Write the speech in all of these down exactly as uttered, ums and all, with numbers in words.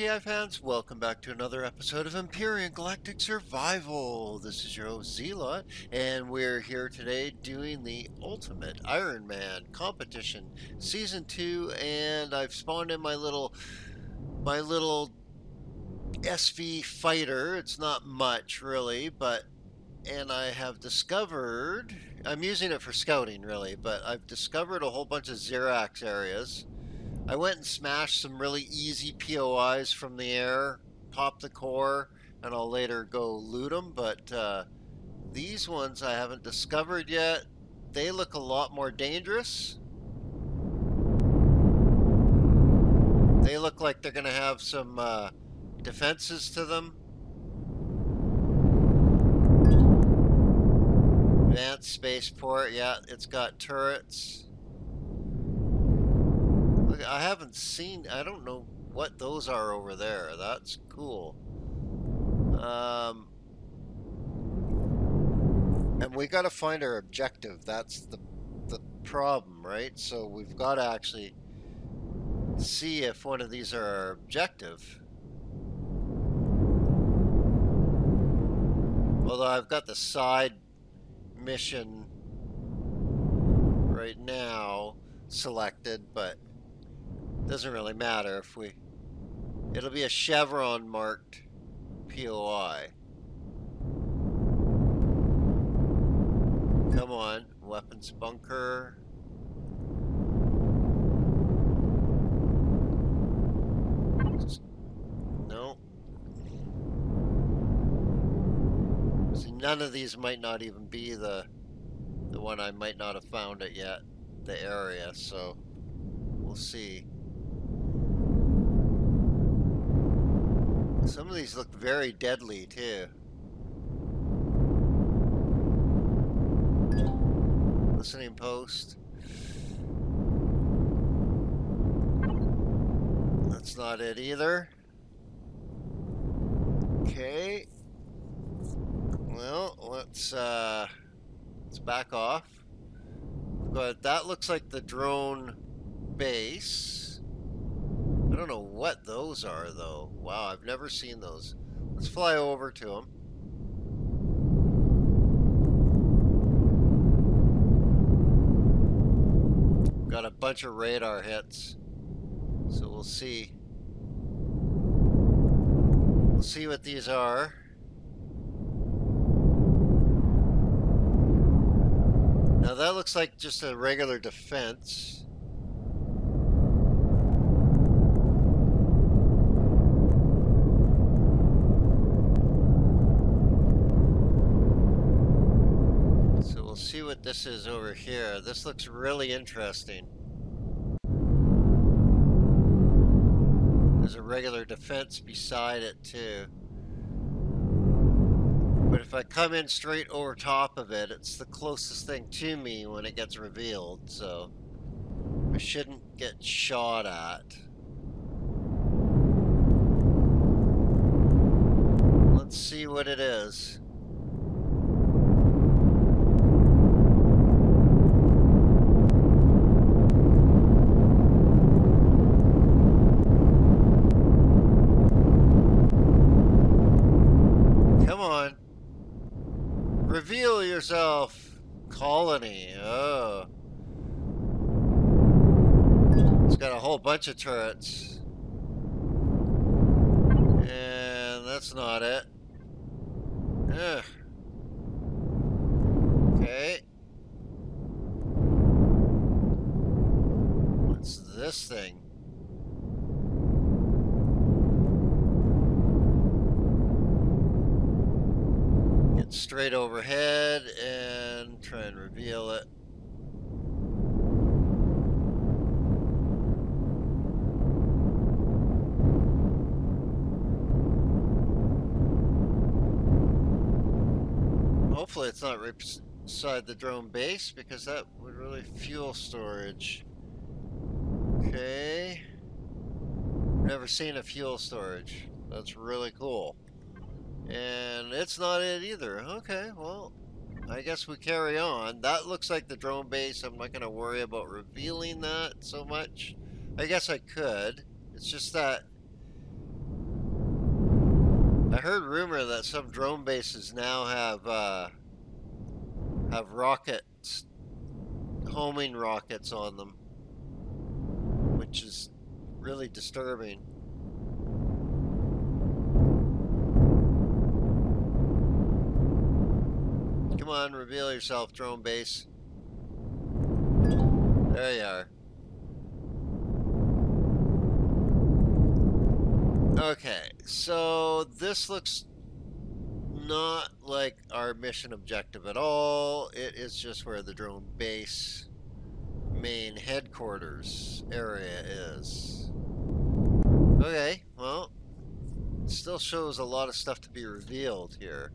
D I fans, welcome back to another episode of Empyrion Galactic Survival. This is your host Zeellott, and we're here today doing the Ultimate Iron Man competition, season two, and I've spawned in my little, my little S V fighter. It's not much really, but, and I have discovered, I'm using it for scouting really, but I've discovered a whole bunch of Xerox areas. I went and smashed some really easy P O Is from the air, popped the core, and I'll later go loot them, but uh, these ones I haven't discovered yet. They look a lot more dangerous. They look like they're going to have some uh, defenses to them. Advanced spaceport, yeah, it's got turrets. I haven't seen, I don't know what those are over there. That's cool. Um, and we got to find our objective. That's the, the problem, right? So we've got to actually see if one of these are our objective. Although I've got the side mission right now selected, but doesn't really matter if we, it'll be a Chevron marked P O I. Come on, weapons bunker. No. See, none of these might not even be the, the one I might not have found it yet, the area, so we'll see. Some of these look very deadly, too. Listening post. That's not it either. Okay. Well, let's, uh, let's back off. But that looks like the drone base. I don't know what those are, though. Wow, I've never seen those. Let's fly over to them. Got a bunch of radar hits, so we'll see. We'll see what these are. Now that looks like just a regular defense. What this is over here. This looks really interesting. There's a regular defense beside it too. But if I come in straight over top of it, it's the closest thing to me when it gets revealed, so I shouldn't get shot at. Let's see what it is. Reveal yourself, colony. Oh, it's got a whole bunch of turrets, and that's not it. Ugh. Okay, what's this thing? Straight overhead and try and reveal it. Hopefully it's not right beside the drone base, because that would really fuel storage. Okay. Never seen a fuel storage. That's really cool. And it's not it either. Okay, well, I guess we carry on. That looks like the drone base. I'm not going to worry about revealing that so much. I guess I could. It's just that I heard rumor that some drone bases now have uh, have rockets, homing rockets on them, which is really disturbing. Come on, reveal yourself, drone base. There you are. Okay, so this looks not like our mission objective at all. It is just where the drone base main headquarters area is. Okay, well, it still shows a lot of stuff to be revealed here.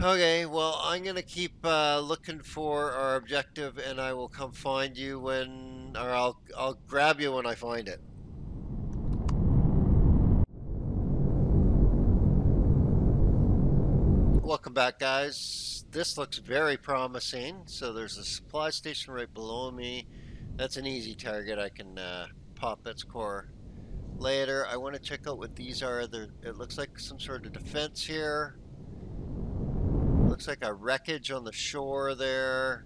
Okay, well, I'm going to keep uh, looking for our objective, and I will come find you when, or I'll, I'll grab you when I find it. Welcome back, guys. This looks very promising. So there's a supply station right below me. That's an easy target. I can uh, pop its core later. I want to check out what these are. There, it looks like some sort of defense here. Looks like a wreckage on the shore there.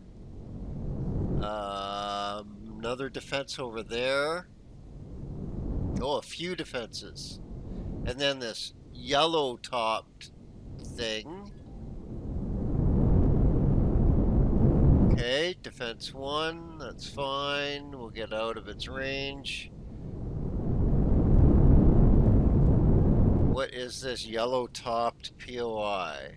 Uh, another defense over there. Oh, a few defenses. And then this yellow-topped thing. Okay, defense one, that's fine. We'll get out of its range. What is this yellow topped P O I?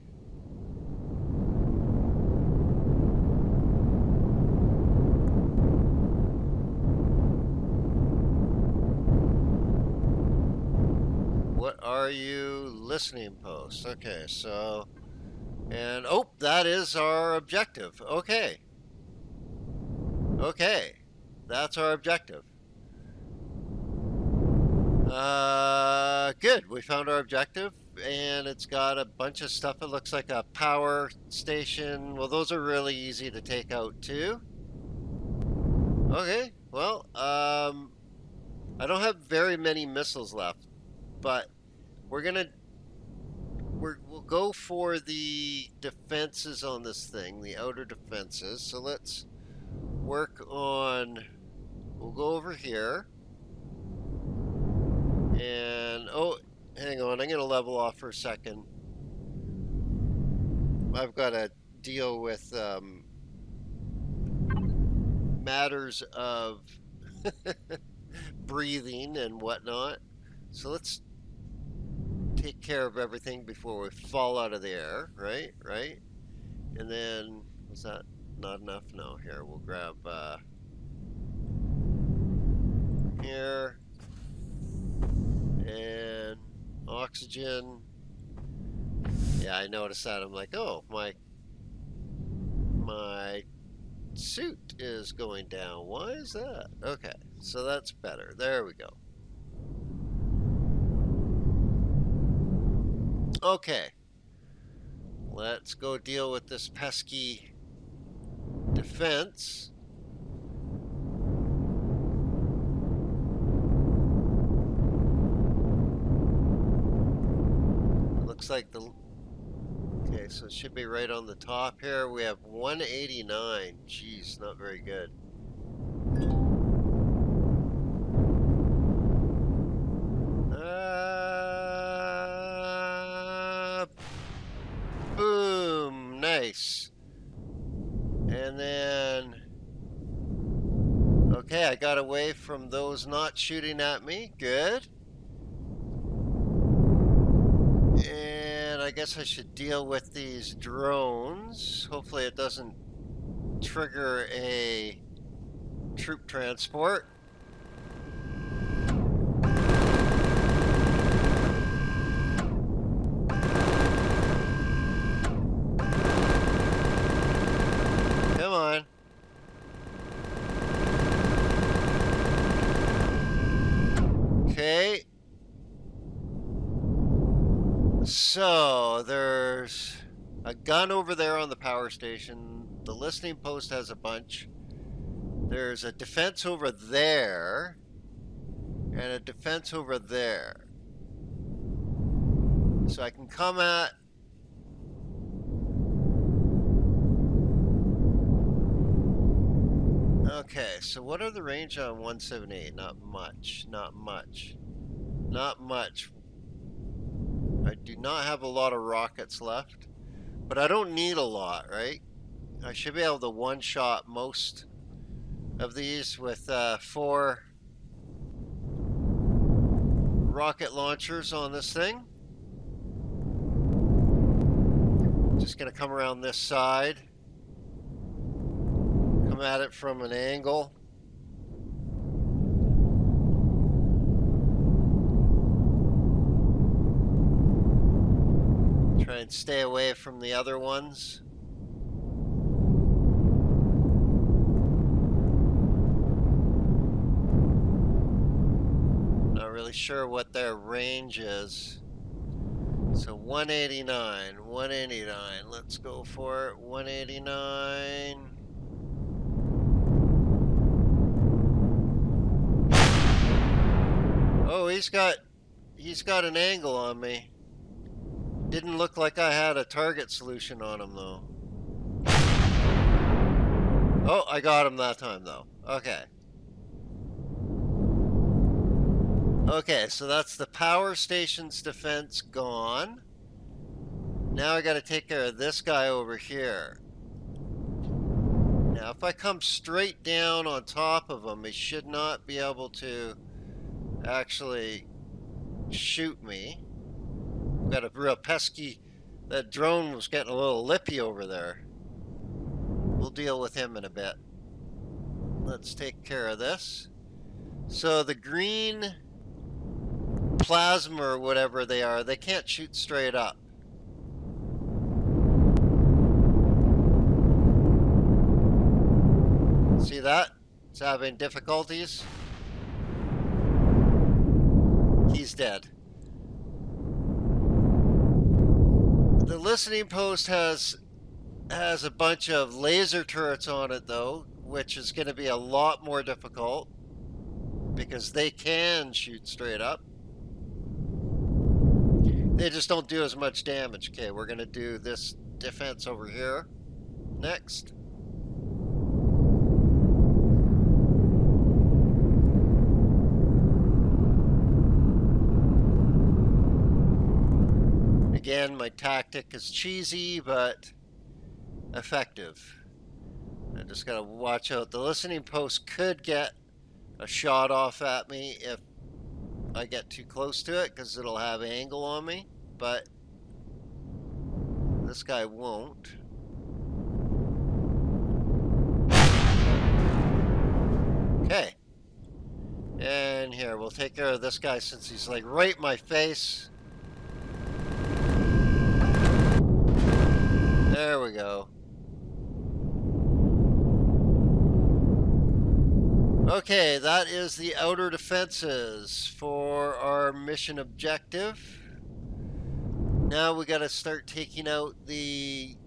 What are you? Listening post. Okay, so, and oh, that is our objective. Okay. Okay. That's our objective. Uh, good. We found our objective, and it's got a bunch of stuff. It looks like a power station. Well, those are really easy to take out too. Okay. Well, um, I don't have very many missiles left, but we're going to We're, we'll go for the defenses on this thing, the outer defenses. So let's work on, we'll go over here. And, oh, hang on, I'm going to level off for a second. I've got to deal with um, matters of breathing and whatnot. So let's take care of everything before we fall out of the air, right? Right? And then, was that not enough? No, here, we'll grab uh, here and oxygen. Yeah, I noticed that. I'm like, oh, my, my suit is going down. Why is that? Okay, so that's better. There we go. Okay, let's go deal with this pesky defense. It looks like the, okay, so it should be right on the top here. We have one eighty-nine, geez, not very good. And then, okay, I got away from those not shooting at me. Good. And I guess I should deal with these drones. Hopefully it doesn't trigger a troop transport. So there's a gun over there on the power station. The listening post has a bunch. There's a defense over there and a defense over there. So I can come at okay, so what are the range on one seventy-eight? Not much, not much, not much. I do not have a lot of rockets left, but I don't need a lot, right? I should be able to one-shot most of these with uh, four rocket launchers on this thing. Just gonna come around this side. Come at it from an angle. Try and stay away from the other ones. Not really sure what their range is. So one eighty-nine, one eighty-nine, let's go for it, one eighty-nine. Oh, he's got, he's got an angle on me. Didn't look like I had a target solution on him though. Oh, I got him that time though. Okay. Okay, so that's the power station's defense gone. Now I gotta take care of this guy over here. Now if I come straight down on top of him, he should not be able to actually shoot me. Got a real pesky, that drone was getting a little lippy over there. We'll deal with him in a bit. Let's take care of this. So the green plasma or whatever they are, they can't shoot straight up. See that? It's having difficulties. He's dead. The listening post has has a bunch of laser turrets on it though, which is going to be a lot more difficult because they can shoot straight up. They just don't do as much damage. Okay, we're going to do this defense over here next. Again, my tactic is cheesy, but effective. I just gotta watch out. The listening post could get a shot off at me if I get too close to it, because it'll have angle on me, but this guy won't. Okay. And here, we'll take care of this guy since he's like right in my face. There we go. Okay, that is the outer defenses for our mission objective. Now we gotta start taking out the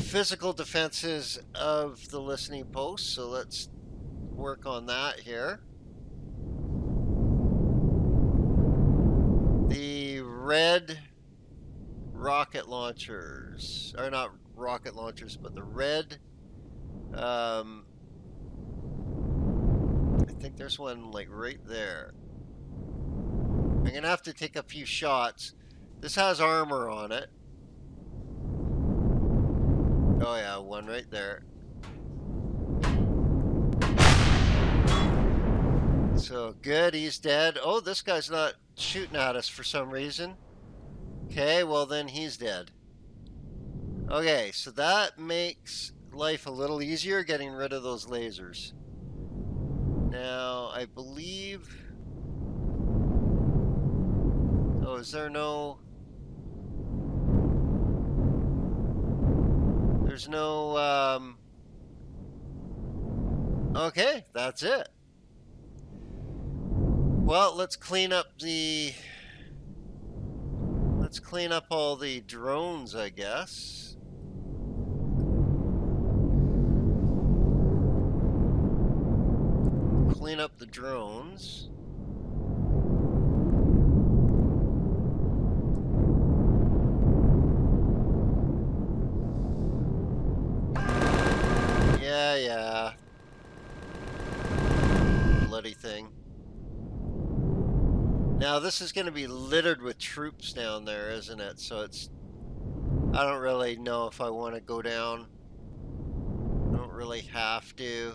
physical defenses of the listening post, so let's work on that here. The red rocket launchers, or not rocket launchers, but the red, um, I think there's one like right there. I'm gonna have to take a few shots. This has armor on it. Oh yeah, one right there. So good, he's dead. Oh, this guy's not shooting at us for some reason. Okay, well then he's dead. Okay, so that makes life a little easier, getting rid of those lasers. Now, I believe... Oh, is there no... There's no, um... Okay, that's it. Well, let's clean up the... Let's clean up all the drones, I guess. Clean up the drones. Now this is going to be littered with troops down there, isn't it? So it's, I don't really know if I want to go down. I don't really have to.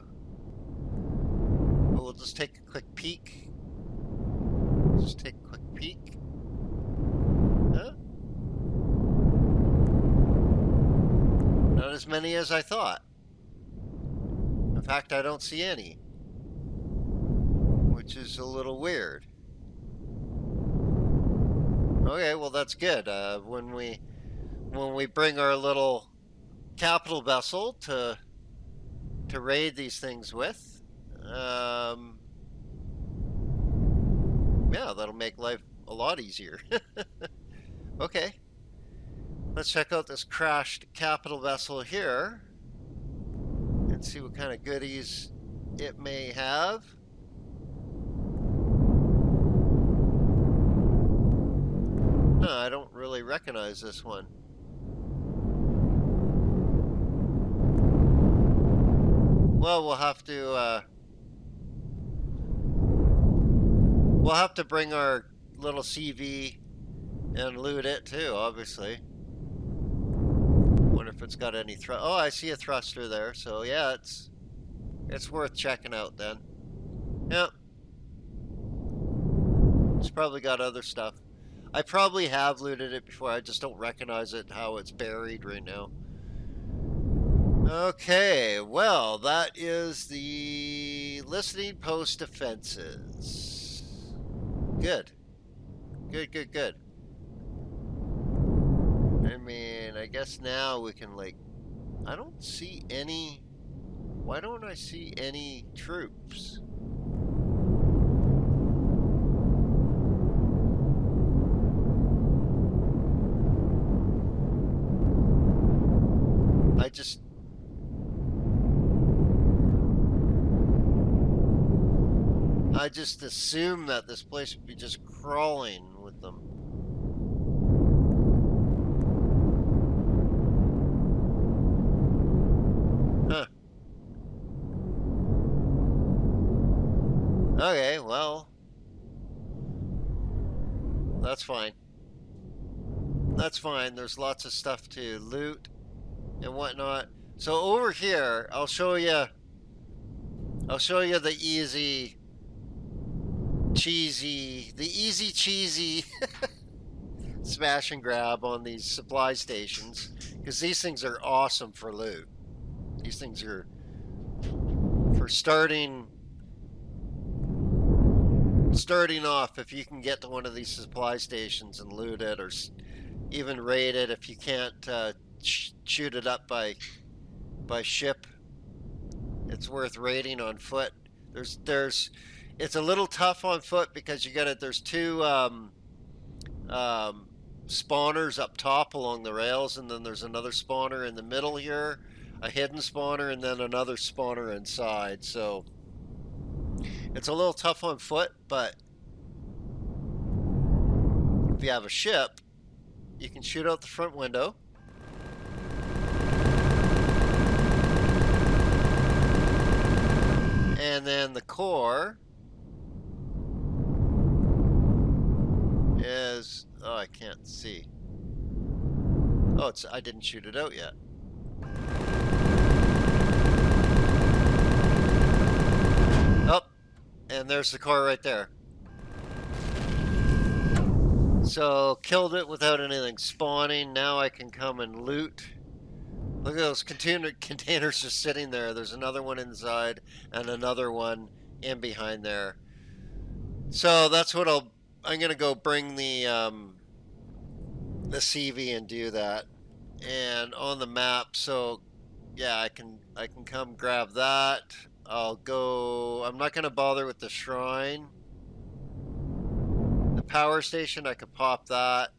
But we'll just take a quick peek. Just take a quick peek. Huh? Not as many as I thought. In fact, I don't see any, which is a little weird. Okay, well that's good. Uh, when we when we bring our little capital vessel to to raid these things with, um, yeah, that'll make life a lot easier. Okay, let's check out this crashed capital vessel here and see what kind of goodies it may have. No, I don't really recognize this one. Well, we'll have to, uh, we'll have to bring our little C V and loot it too, obviously. Wonder if it's got any thrust. Oh, I see a thruster there, so yeah, it's, it's worth checking out then. Yep. It's probably got other stuff. I probably have looted it before, I just don't recognize it, how it's buried right now. Okay, well, that is the listening post defenses. Good. Good, good, good. I mean, I guess now we can, like, I don't see any, why don't I see any troops? I just, I just assume that this place would be just crawling with them. Huh. Okay, well, that's fine. That's fine. There's lots of stuff to loot and whatnot. So over here, I'll show you, I'll show you the easy, cheesy, the easy cheesy smash and grab on these supply stations, because these things are awesome for loot. These things are for starting, starting off. If you can get to one of these supply stations and loot it, or even raid it, if you can't, uh, shoot it up by by ship, it's worth raiding on foot. There's there's it's a little tough on foot because you got it, there's two um, um, spawners up top along the rails, and then there's another spawner in the middle here, a hidden spawner, and then another spawner inside, so it's a little tough on foot. But if you have a ship, you can shoot out the front window. And then the core is, oh, I can't see. Oh, it's, I didn't shoot it out yet. Oh, and there's the core right there. So killed it without anything spawning. Now I can come and loot. Look at those container containers just sitting there. There's another one inside and another one in behind there. So that's what I'll, I'm gonna go bring the um, the C V and do that. And on the map, so yeah, I can I can come grab that. I'll go. I'm not gonna bother with the shrine. The power station, I could pop that.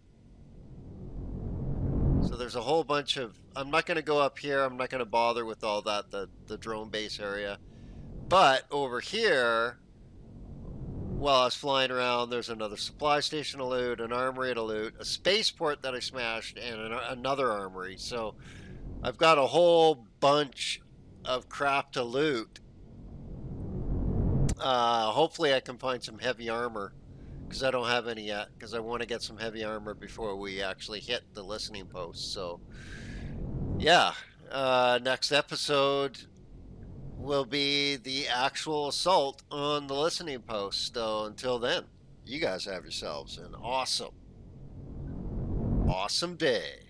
So there's a whole bunch of, I'm not going to go up here. I'm not going to bother with all that, the, the drone base area. But over here, while I was flying around, there's another supply station to loot, an armory to loot, a spaceport that I smashed, and an, another armory. So I've got a whole bunch of crap to loot. Uh, hopefully I can find some heavy armor because I don't have any yet, because I want to get some heavy armor before we actually hit the listening post. So yeah, uh, next episode will be the actual assault on the listening post. So until then, you guys have yourselves an awesome, awesome day.